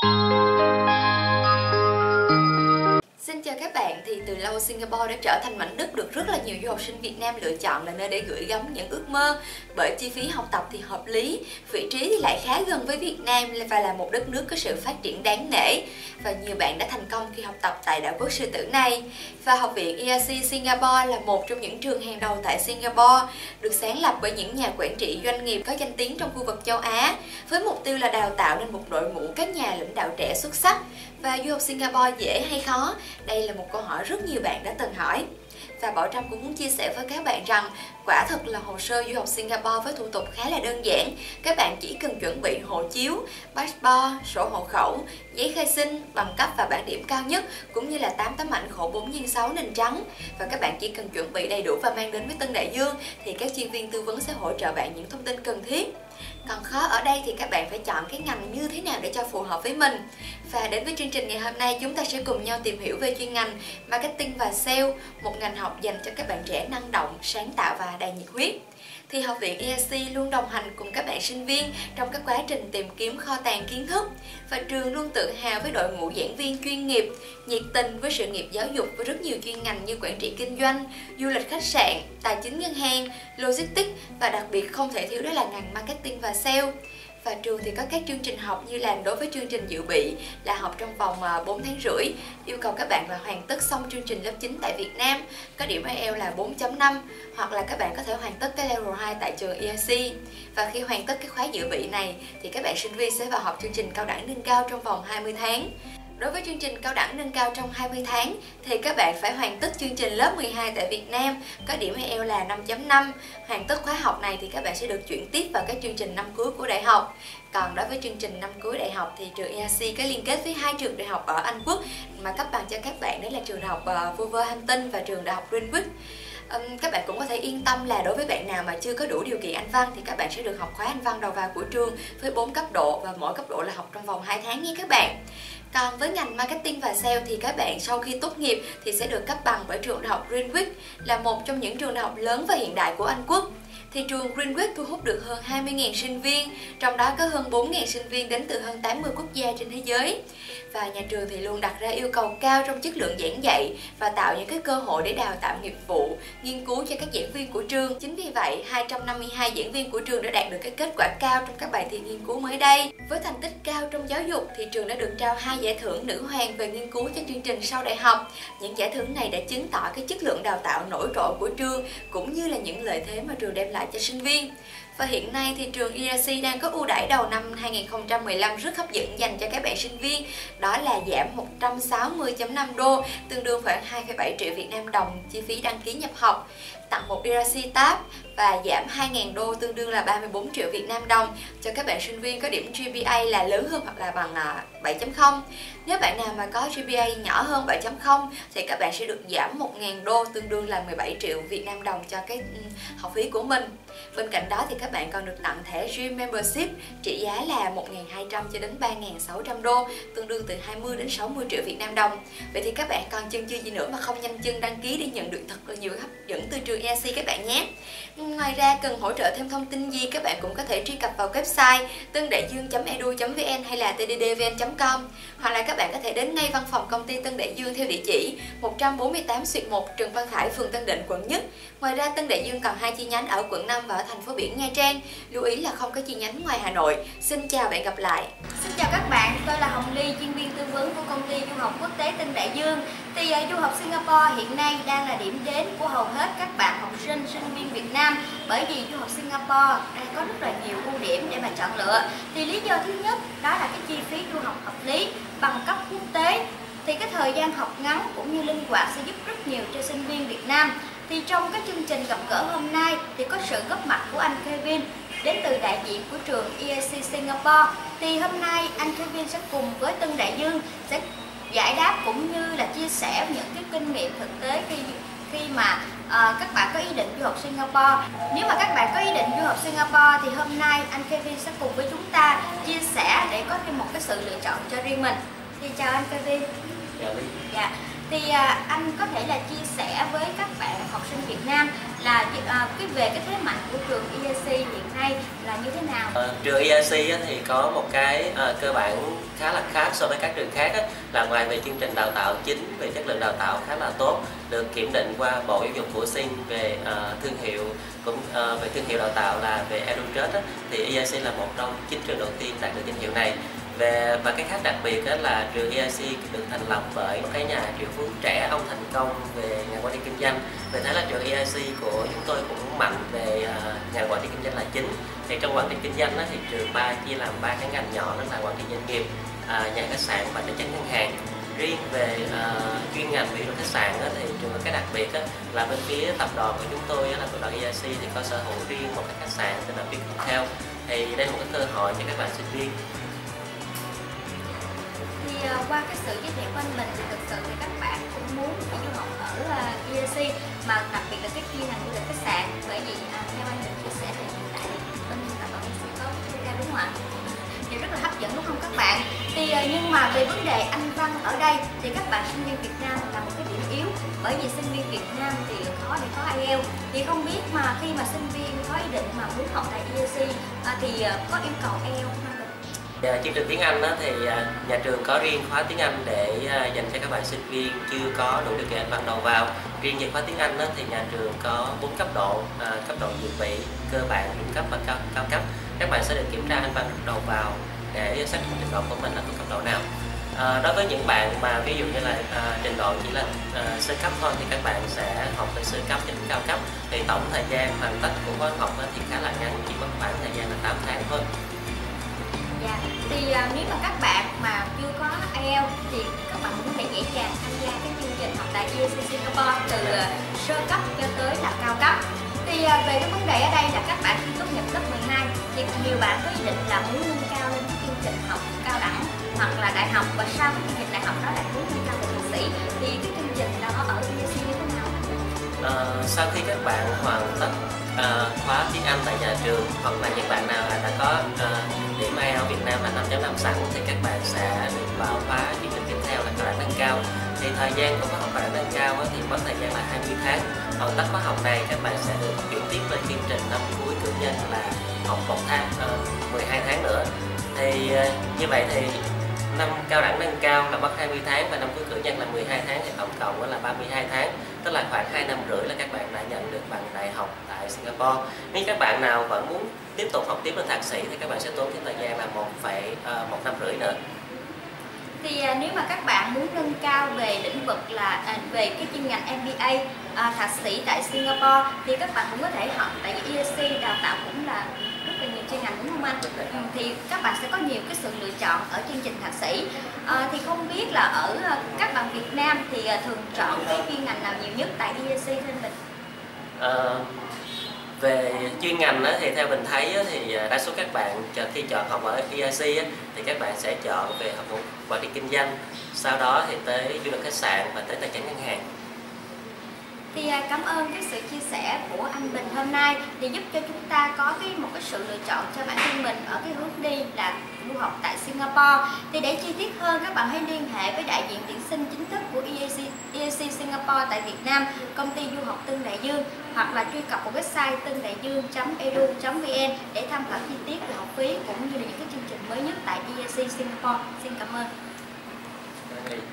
Xin chào các bạn, thì từ lâu Singapore đã trở thành mảnh đất được rất là nhiều du học sinh Việt Nam lựa chọn là nơi để gửi gắm những ước mơ, bởi chi phí học tập thì hợp lý, vị trí thì lại khá gần với Việt Nam và là một đất nước có sự phát triển đáng nể, và nhiều bạn đã thành công khi học tập tại đảo quốc sư tử này. Và Học viện ERC Singapore là một trong những trường hàng đầu tại Singapore, được sáng lập bởi những nhà quản trị doanh nghiệp có danh tiếng trong khu vực châu Á, với mục tiêu là đào tạo nên một đội ngũ các nhà lãnh đạo trẻ xuất sắc. Và du học Singapore dễ hay khó? Đây là một câu hỏi rất nhiều bạn đã từng hỏi. Và Bảo Trâm cũng muốn chia sẻ với các bạn rằng quả thật là hồ sơ du học Singapore với thủ tục khá là đơn giản. Các bạn chỉ cần chuẩn bị hộ chiếu, passport, sổ hộ khẩu, giấy khai sinh, bằng cấp và bảng điểm cao nhất, cũng như là 8 tấm ảnh khổ 4x6 nền trắng. Và các bạn chỉ cần chuẩn bị đầy đủ và mang đến với Tân Đại Dương thì các chuyên viên tư vấn sẽ hỗ trợ bạn những thông tin cần thiết. Còn khó ở đây thì các bạn phải chọn cái ngành như thế nào để cho phù hợp với mình. Và đến với chương trình ngày hôm nay, chúng ta sẽ cùng nhau tìm hiểu về chuyên ngành Marketing và Sale, một ngành học dành cho các bạn trẻ năng động, sáng tạo và đầy nhiệt huyết. Thì Học viện ERC luôn đồng hành cùng các bạn sinh viên trong các quá trình tìm kiếm kho tàng kiến thức, và trường luôn tự hào với đội ngũ giảng viên chuyên nghiệp, nhiệt tình với sự nghiệp giáo dục với rất nhiều chuyên ngành như quản trị kinh doanh, du lịch khách sạn, tài chính ngân hàng, logistics, và đặc biệt không thể thiếu đó là ngành marketing và sale. Và trường thì có các chương trình học như là đối với chương trình dự bị là học trong vòng 4 tháng rưỡi, yêu cầu các bạn là hoàn tất xong chương trình lớp 9 tại Việt Nam, có điểm IELTS là 4.5, hoặc là các bạn có thể hoàn tất cái level 2 tại trường ERC. Và khi hoàn tất cái khóa dự bị này thì các bạn sinh viên sẽ vào học chương trình cao đẳng nâng cao trong vòng 20 tháng. Đối với chương trình cao đẳng nâng cao trong 20 tháng thì các bạn phải hoàn tất chương trình lớp 12 tại Việt Nam, có điểm IELTS là 5.5. Hoàn tất khóa học này thì các bạn sẽ được chuyển tiếp vào các chương trình năm cuối của đại học. Còn đối với chương trình năm cuối đại học thì trường ERC có liên kết với 2 trường đại học ở Anh Quốc mà cấp bằng cho các bạn, đó là trường đại học Wolverhampton và trường đại học Greenwich. Các bạn cũng có thể yên tâm là đối với bạn nào mà chưa có đủ điều kiện Anh văn thì các bạn sẽ được học khóa Anh văn đầu vào của trường với 4 cấp độ, và mỗi cấp độ là học trong vòng 2 tháng nha các bạn. Còn với ngành marketing và sale thì các bạn sau khi tốt nghiệp thì sẽ được cấp bằng bởi trường đại học Greenwich, là một trong những trường đại học lớn và hiện đại của Anh Quốc. Thì trường Greenwich thu hút được hơn 20.000 sinh viên, trong đó có hơn 4.000 sinh viên đến từ hơn 80 quốc gia trên thế giới. Và nhà trường thì luôn đặt ra yêu cầu cao trong chất lượng giảng dạy và tạo những cái cơ hội để đào tạo nghiệp vụ, nghiên cứu cho các giảng viên của trường. Chính vì vậy, 252 giảng viên của trường đã đạt được cái kết quả cao trong các bài thi nghiên cứu mới đây. Với thành tích cao trong giáo dục thì trường đã được trao 2 giải thưởng nữ hoàng về nghiên cứu cho chương trình sau đại học. Những giải thưởng này đã chứng tỏ cái chất lượng đào tạo nổi trội của trường cũng như là những lợi thế mà trường đem lại cho sinh viên. Và hiện nay thì trường ERC đang có ưu đãi đầu năm 2015 rất hấp dẫn dành cho các bạn sinh viên, đó là giảm 160.5 đô, tương đương khoảng 2,7 triệu Việt Nam đồng chi phí đăng ký nhập học, tặng một ERC tab và giảm 2.000 đô tương đương là 34 triệu Việt Nam đồng cho các bạn sinh viên có điểm GPA là lớn hơn hoặc là bằng 7.0. Nếu bạn nào mà có GPA nhỏ hơn 7.0 thì các bạn sẽ được giảm 1.000 đô tương đương là 17 triệu Việt Nam đồng cho cái học phí của mình. Bên cạnh đó thì các bạn còn được tặng thẻ gym membership trị giá là 1.200 cho đến 3.600 đô, tương đương từ 20 đến 60 triệu Việt Nam đồng. Vậy thì các bạn còn chần chừ gì nữa mà không nhanh chân đăng ký để nhận được thật là nhiều hấp dẫn từ trường ERC các bạn nhé. Ngoài ra cần hỗ trợ thêm thông tin gì, các bạn cũng có thể truy cập vào website tddvn.edu.vn hay là tddvn.com, hoặc là các bạn có thể đến ngay văn phòng công ty Tân Đại Dương theo địa chỉ 148/1 Trần Văn Khải, phường Tân Định, quận Nhất. Ngoài ra Tân Đại Dương còn 2 chi nhánh ở quận 5 và ở thành phố biển Nha Trang. Lưu ý là không có chi nhánh ngoài Hà Nội. Xin chào, bạn gặp lại. Xin chào các bạn, tôi là Hồng Ly, chuyên viên tư vấn của công ty du học quốc tế Tân Đại Dương. Thì du học Singapore hiện nay đang là điểm đến của hầu hết các bạn học sinh, sinh viên Việt Nam, bởi vì du học Singapore đang có rất là nhiều ưu điểm để mà chọn lựa. Thì lý do thứ nhất đó là cái chi phí du học hợp lý, bằng cấp quốc tế, thì cái thời gian học ngắn cũng như linh hoạt sẽ giúp rất nhiều cho sinh viên Việt Nam. Thì trong cái chương trình gặp gỡ hôm nay thì có sự góp mặt của anh Kevin đến từ đại diện của trường ERC Singapore. Thì hôm nay anh Kevin sẽ cùng với Tân Đại Dương sẽ giải đáp cũng như là chia sẻ những cái kinh nghiệm thực tế khi mà các bạn có ý định du học Singapore. Nếu mà các bạn có ý định du học Singapore thì hôm nay anh Kevin sẽ cùng với chúng ta chia sẻ để có thêm một cái sự lựa chọn cho riêng mình. Thì chào anh Kevin. Chào. Dạ. Thì anh có thể là chia sẻ với các bạn học sinh Việt Nam là về cái thế mạnh của trường ERC hiện nay là như thế nào? Trường ERC thì có một cái cơ bản khá là khác so với các trường khác là ngoài về chương trình đào tạo chính, về chất lượng đào tạo khá là tốt, được kiểm định qua Bộ Giáo dục của Sing về thương hiệu, cũng về thương hiệu đào tạo là về Edunet, thì ERC là một trong 9 trường đầu tiên đạt được danh hiệu này. Và cái khác đặc biệt là trường ERC được thành lập bởi một cái nhà triệu phú trẻ, ông thành công về nhà quản trị kinh doanh. Vì thế là trường ERC của chúng tôi cũng mạnh về nhà quản trị kinh doanh là chính. Thì trong quản trị kinh doanh thì trường chia làm 3 cái ngành nhỏ, đó là quản trị doanh nghiệp, nhà khách sạn và tài chính ngân hàng. Riêng về chuyên ngành về khách sạn thì trường có cái đặc biệt là bên phía tập đoàn của chúng tôi là tập đoàn ERC thì có sở hữu riêng một cái khách sạn tên là Big Hotel. Thì đây là một cái cơ hội cho các bạn sinh viên. Thì qua cái sự giới thiệu quanh mình thì thực sự thì các bạn cũng muốn đi du học ở ERC, mà đặc biệt là cái chuyên ngành du lịch khách sạn, bởi vì theo anh được chia sẻ thì hiện tại bên tập đoàn sẽ có ca đúng không ạ? Thì rất là hấp dẫn đúng không các bạn? Thì nhưng mà về vấn đề Anh văn ở đây thì các bạn sinh viên Việt Nam là một cái điểm yếu, bởi vì sinh viên Việt Nam thì khó để có IELTS. Thì không biết mà khi mà sinh viên có ý định mà muốn học tại ERC thì có yêu cầu IELTS không? Chương trình tiếng Anh thì nhà trường có riêng khóa tiếng Anh để dành cho các bạn sinh viên chưa có đủ điều kiện ban đầu vào. Riêng về khóa tiếng Anh thì nhà trường có 4 cấp độ, cấp độ dự bị, cơ bản, trung cấp và cao cấp. Các bạn sẽ được kiểm tra Anh văn đầu vào để xác định trình độ của mình là thuộc cấp độ nào. Đối với những bạn mà ví dụ như là trình độ chỉ là sơ cấp thôi thì các bạn sẽ học từ sơ cấp đến cao cấp. Thì tổng thời gian hoàn tất của khóa học thì khá là ngắn, chỉ mất khoảng thời gian là 8 tháng thôi. Yeah. Thì nếu mà các bạn mà chưa có IELTS thì các bạn cũng có thể dễ dàng tham gia cái chương trình học tại ERC Singapore từ sơ cấp cho tới là cao cấp. Thì về cái vấn đề ở đây là các bạn khi tốt nghiệp lớp 12 thì nhiều bạn có ý định là muốn nâng cao lên cái chương trình học cao đẳng hoặc là đại học, và sau cái chương trình đại học đó là muốn nâng cao lên thạc sĩ, thì cái chương trình đó ở ERC như thế nào? Sau khi các bạn hoàn tất khóa tiếng Anh tại nhà trường, hoặc là những bạn nào đã có điểm IELTS ở Việt Nam là 5.5 sẵn thì các bạn sẽ được vào khóa chương trình tiếp theo là cao đẳng nâng cao. Thì thời gian của khóa học cao đẳng nâng cao thì mất thời gian là 20 tháng. Hoàn tất khóa học này các bạn sẽ được chuyển tiếp lên chương trình năm cuối cử nhân là học 1 tháng, 12 tháng nữa. Thì như vậy thì năm cao đẳng nâng cao là mất 20 tháng và năm cuối cử nhân là 12 tháng, thì tổng cộng là 32 tháng. Tức là khoảng 2 năm rưỡi là các bạn đã nhận được bằng đại học tại Singapore. Nếu các bạn nào vẫn muốn tiếp tục học tiếp lên thạc sĩ thì các bạn sẽ tốn thêm thời gian là 1 năm rưỡi nữa. Thì nếu mà các bạn muốn nâng cao về lĩnh vực là về cái chuyên ngành MBA thạc sĩ tại Singapore thì các bạn cũng có thể học, tại vì ERC đào tạo cũng là rất là nhiều chuyên ngành đúng không anh? Thì các bạn sẽ có nhiều cái sự lựa chọn ở chương trình thạc sĩ. Thì không biết là ở các bạn Việt Nam thì thường chọn cái chuyên ngành nào nhiều nhất tại ERC trên mình? Về chuyên ngành thì theo mình thấy thì đa số các bạn khi chọn học ở ERC thì các bạn sẽ chọn về học quản trị kinh doanh, sau đó thì tới du lịch khách sạn và tới tài chính ngân hàng. Thì cảm ơn cái sự chia sẻ của anh Bình hôm nay, thì giúp cho chúng ta có một cái sự lựa chọn cho bản thân mình ở cái hướng đi là du học tại Singapore. Thì để chi tiết hơn các bạn hãy liên hệ với đại diện tuyển sinh chính thức của ERC Singapore tại Việt Nam, công ty du học Tân Đại Dương, hoặc là truy cập vào website tddvn.com để tham khảo chi tiết về học phí cũng như là những cái chương trình mới nhất tại ERC Singapore. Xin cảm ơn.